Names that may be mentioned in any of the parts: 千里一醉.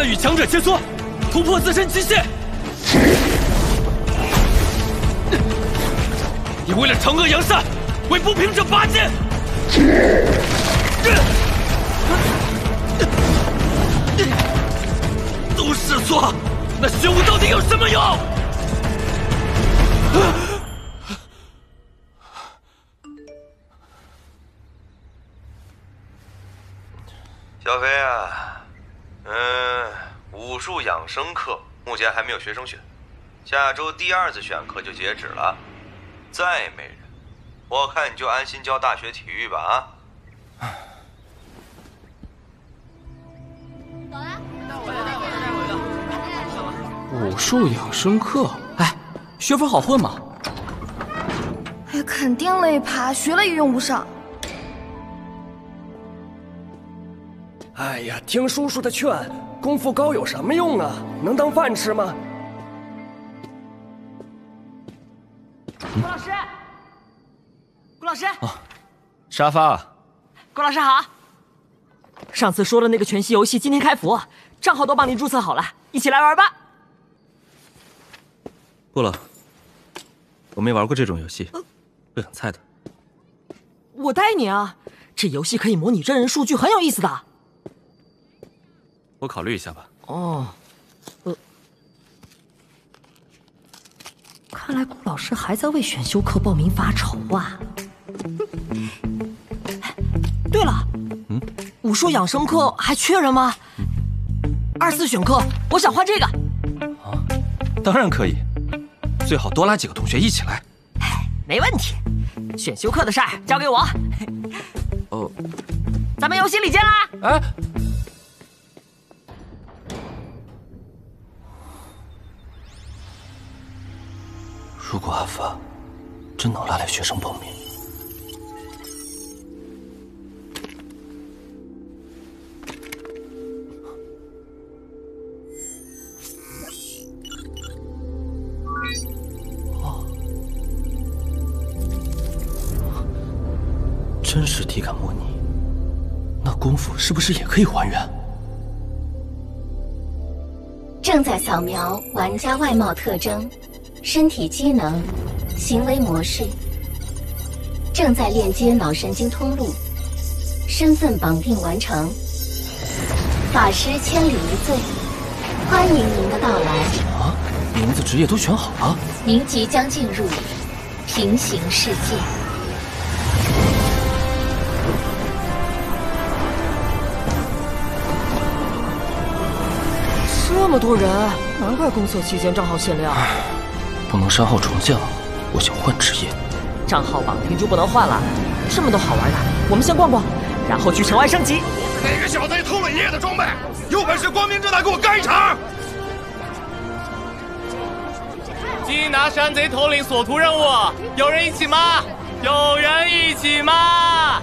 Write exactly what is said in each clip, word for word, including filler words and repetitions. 了与强者切磋，突破自身极限，也为了惩恶扬善，为不平者拔剑。都是错，那玄武到底有什么用？ 小飞啊，嗯，武术养生课目前还没有学生选，下周第二次选课就截止了，再没人，我看你就安心教大学体育吧啊。走了，带我带我带我。武术养生课，哎，学分好混吗？哎，肯定累趴，学了也用不上。 哎呀，听叔叔的劝，功夫高有什么用啊？能当饭吃吗？顾老师，顾老师，啊，沙发。顾老师好。上次说的那个拳击游戏今天开服，账号都帮您注册好了，一起来玩吧。不了，我没玩过这种游戏，呃、不想菜的。我带你啊，这游戏可以模拟真人数据，很有意思的。 我考虑一下吧。哦，呃，看来顾老师还在为选修课报名发愁啊。对了，嗯，武术养生课还缺人吗？二次选课，我想换这个。啊，当然可以，最好多拉几个同学一起来。没问题，选修课的事儿交给我。哦，咱们游戏里见啦！哎。 如果阿发真能拉来学生报名，哦，真实体感模拟，那功夫是不是也可以还原？正在扫描玩家外貌特征。 身体机能、行为模式，正在链接脑神经通路，身份绑定完成。法师千里一醉，欢迎您的到来。啊，名字、职业都选好了。您即将进入平行世界。这么多人，难怪公测期间账号限量。 不能删号重建了，我想换职业。账号绑定就不能换了，这么多好玩的，我们先逛逛，然后去城外升级。那个小贼偷了爷爷的装备，有本事光明正大给我干一场！缉拿山贼头领所图任务，有人一起吗？有人一起吗？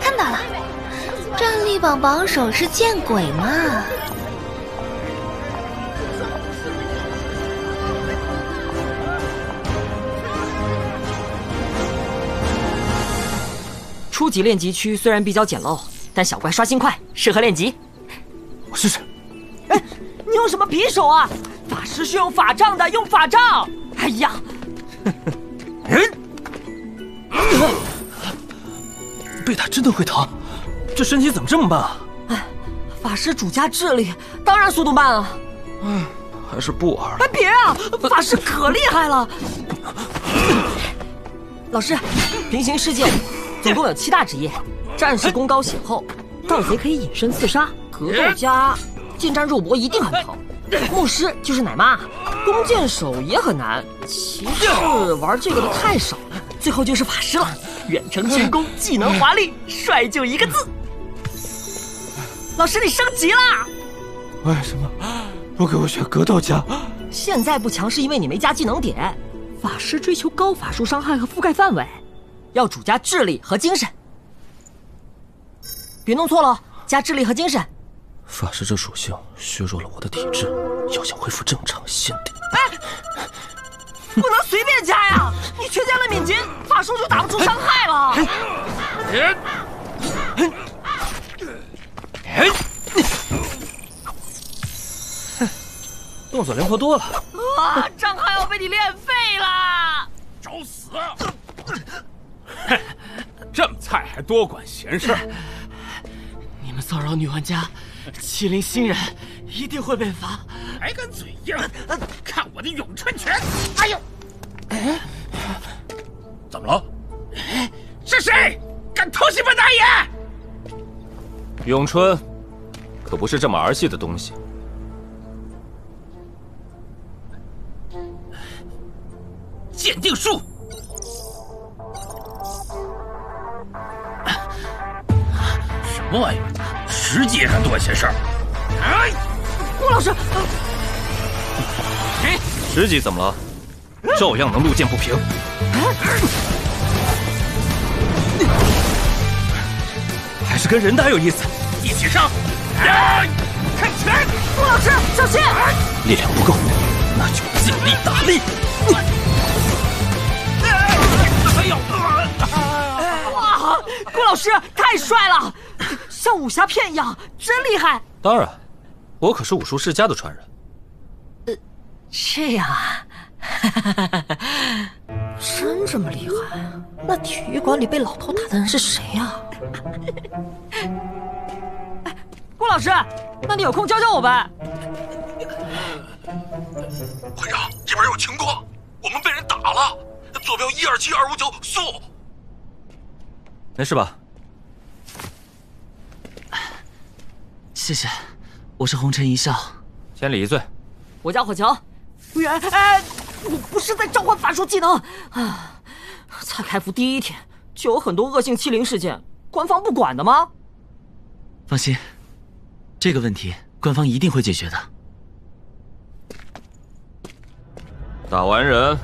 看到了，战力榜榜首是见鬼嘛！ 初级练级区虽然比较简陋，但小怪刷新快，适合练级。我试试。哎，你用什么匕首啊？法师是用法杖的，用法杖。哎呀！被打真的会疼，这身体怎么这么慢啊？哎，法师主家智力，当然速度慢啊。嗯，还是不玩。哎，别啊！法师可厉害了。老师，平行世界。 总共有七大职业：战士功高血厚，盗贼可以隐身刺杀，格斗家近战肉搏一定很疼，牧师就是奶妈，弓箭手也很难，骑士玩这个的太少了，最后就是法师了。远程群攻，技能华丽，帅就一个字。老师，你升级啦！为什么不给我选格斗家？现在不强是因为你没加技能点。法师追求高法术伤害和覆盖范围。 要主加智力和精神，别弄错了，加智力和精神。法师这属性削弱了我的体质，要想恢复正常，先得……哎，不能随便加呀！你缺加了敏捷，法术就打不出伤害了。动作灵活多了。啊！张浩要被你练废了，找死！哼，这么菜还多管闲事。你们骚扰女玩家，欺凌新人，一定会被罚。还敢嘴硬？看我的咏春拳！哎呦！哎，怎么了？哎，是谁敢偷袭本大爷？咏春可不是这么儿戏的东西。 鉴定术，什么玩意儿？十级也敢多管闲事儿！哎，郭老师，哎，十级怎么了？照样能路见不平。还是跟人打有意思，一起上！哎，看拳！郭老师，小心！力量不够，那就尽力打力。 哇，郭老师太帅了，像武侠片一样，真厉害！当然，我可是武术世家的传人。呃，这样啊，真这么厉害？那体育馆里被老头打的人是谁呀？哎，郭老师，那你有空教教我呗？会长，这边有情况，我们被人打了。 坐标一二七二五九速，没事吧？谢谢，我是红尘一笑，千里一醉。我家火球，哎哎，我不是在召唤法术技能啊！才开服第一天就有很多恶性欺凌事件，官方不管的吗？放心，这个问题官方一定会解决的。打完人。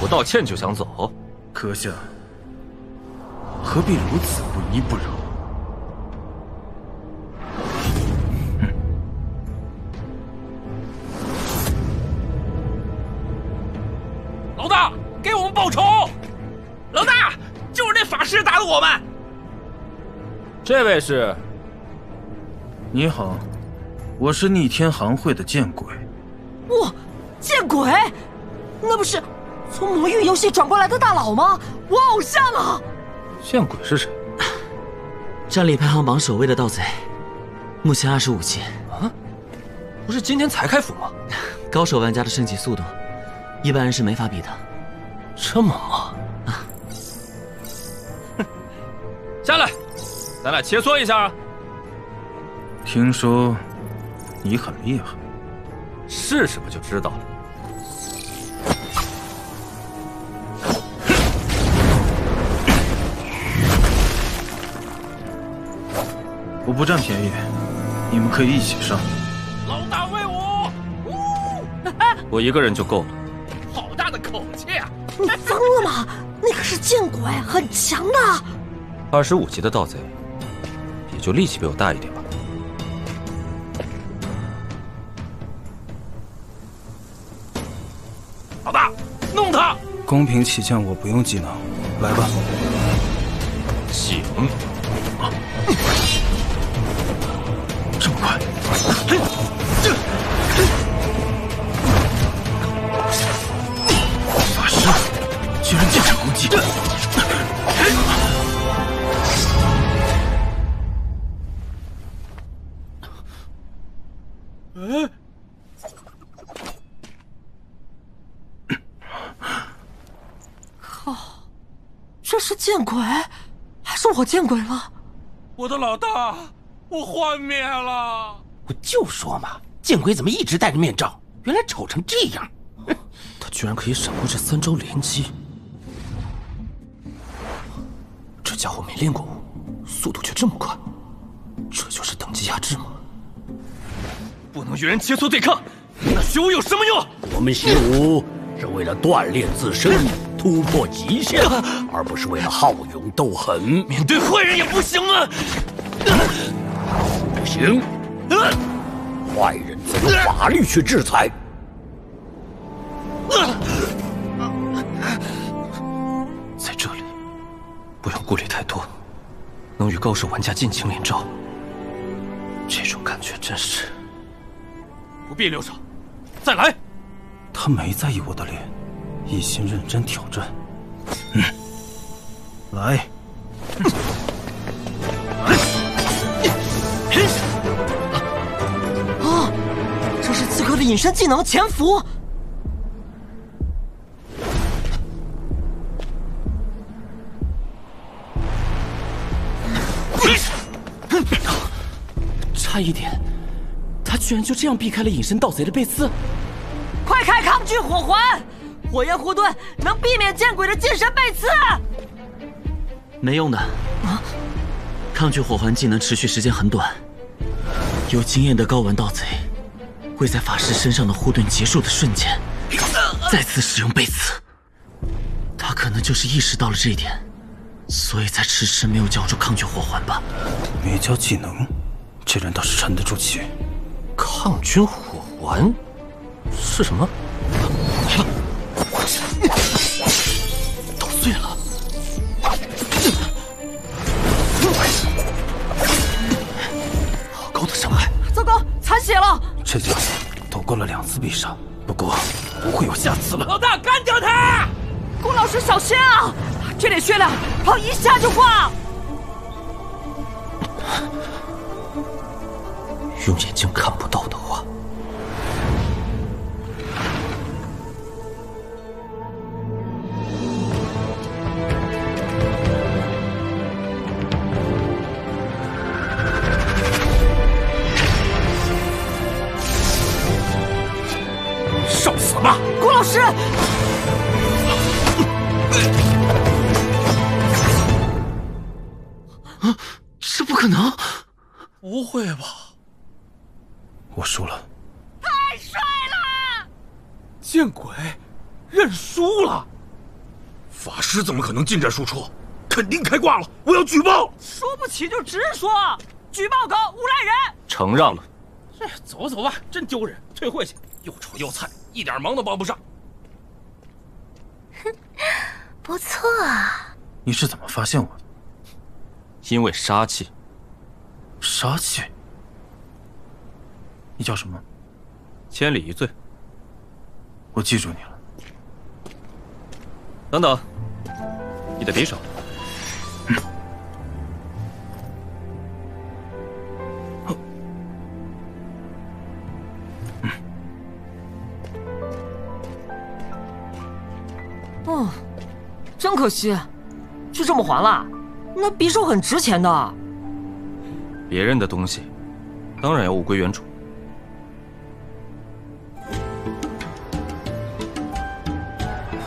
不道歉就想走，阁下何必如此不依不饶？嗯、老大，给我们报仇！老大，就是那法师打的我们。这位是？你好，我是逆天行会的剑鬼。哇，剑鬼，那不是？ 从魔域游戏转过来的大佬吗？我偶像啊！见鬼是谁？战力排行榜首位的盗贼，目前二十五级。啊？不是今天才开服吗？高手玩家的升级速度，一般人是没法比的。这么猛啊！下来，咱俩切磋一下啊！听说你很厉害，试试不就知道了。 我不占便宜，你们可以一起上。老大威武！我一个人就够了。好大的口气啊！你脏了吗？那可是剑鬼，很强的。二十五级的盗贼，也就力气比我大一点吧。老大，弄他！公平起见，我不用技能。来吧。醒。 这么快！法师居然近场攻击！嗯，靠！这是见鬼，还是我见鬼了？我的老大！ 我幻灭了！我就说嘛，见鬼怎么一直戴着面罩？原来丑成这样！他居然可以闪过这三招连击，这家伙没练过武，速度却这么快，这就是等级压制吗？不能与人切磋对抗，那学武有什么用？我们习武是为了锻炼自身，突破极限，而不是为了好勇斗狠。面对坏人也不行啊！ 不行，坏人则用法律去制裁。在这里，不用顾虑太多，能与高手玩家尽情连招，这种感觉真是不必留手，再来。他没在意我的脸，一心认真挑战。嗯，来。啊，这是刺客的隐身技能——潜伏。 差一点，他居然就这样避开了隐身盗贼的贝斯！快开抗拒火环，火焰护盾能避免见鬼的近身贝斯。没用的，啊！抗拒火环技能持续时间很短，有经验的高玩盗贼会在法师身上的护盾结束的瞬间再次使用贝斯。他可能就是意识到了这一点，所以才迟迟没有交出抗拒火环吧？没交技能。 这人倒是沉得住气。抗菌火环是什么？都碎了。好高的伤害！糟糕，残血了！这家伙躲过了两次必杀，不过不会有下次了。老大，干掉他！顾老师，小心啊！这点血量，跑一下就挂。 用眼睛看不到的话，受死吧，顾老师！啊，这不可能！不会吧？ 我输了，太帅了！见鬼，认输了！法师怎么可能进站输出？肯定开挂了！我要举报！输不起就直说，举报狗诬赖人！承让了。哎，走走吧，真丢人，退会去。又丑又菜，一点忙都帮不上。哼，不错啊。你是怎么发现我的？因为杀气。杀气。 你叫什么？千里一醉。我记住你了。等等，你的匕首。嗯、哦嗯、哦，真可惜，就这么还了。那匕首很值钱的。别人的东西，当然要物归原主。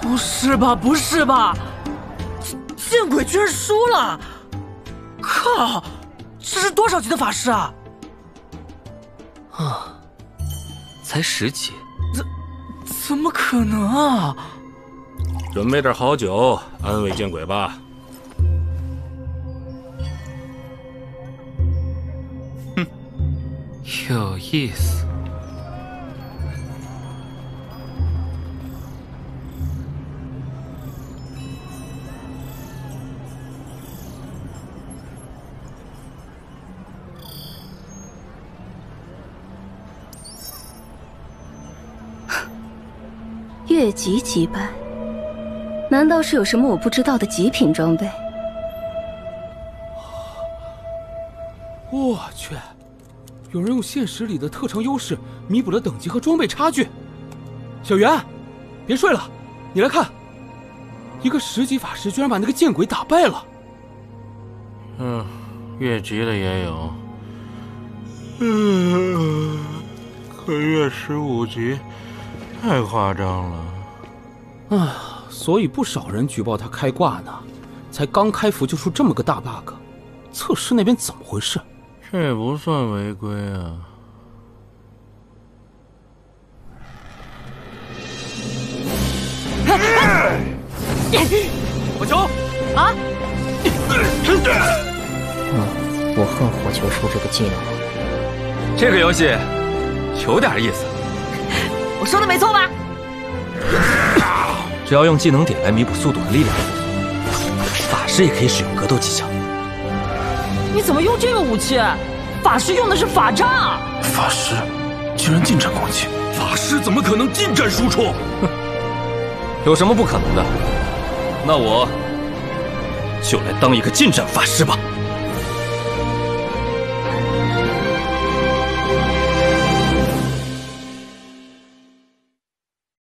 不是吧，不是吧！见鬼，居然输了！靠，这是多少级的法师啊？啊，才十级，怎怎么可能啊？准备点好酒，安慰见鬼吧。哼，有意思。 越级击败，难道是有什么我不知道的极品装备？我去，有人用现实里的特长优势弥补了等级和装备差距。小袁，别睡了，你来看，一个十级法师居然把那个见鬼打败了。嗯，越级的也有，嗯，可越十五级。 太夸张了，啊！所以不少人举报他开挂呢，才刚开服就出这么个大 bug， 测试那边怎么回事？这也不算违规啊。火球啊！嗯，我恨火球术这个技能。这个游戏有点意思。 我说的没错吧？只要用技能点来弥补速度和力量，法师也可以使用格斗技巧。你怎么用这个武器？法师用的是法杖。法师居然进占空气，法师怎么可能进占输出？哼，有什么不可能的？那我就来当一个进占法师吧。